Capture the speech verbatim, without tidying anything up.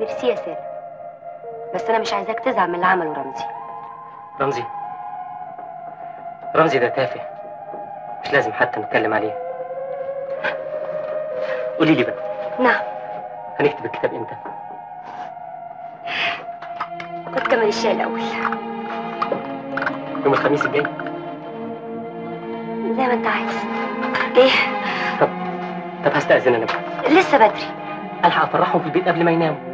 نفسي يا سالم، بس أنا مش عايزاك تزعل من اللي عمله رمزي. رمزي؟ رمزي ده تافه، مش لازم حتى نتكلم عليه. قولي لي بقى. نعم. هنكتب الكتاب إمتى؟ قد كمل الشيء الأول. يوم الخميس الجاي؟ زي ما أنت عايز. إيه؟ طب طب هستأذن أنا بقى. لسه بدري. ألحق أفرحهم في البيت قبل ما يناموا.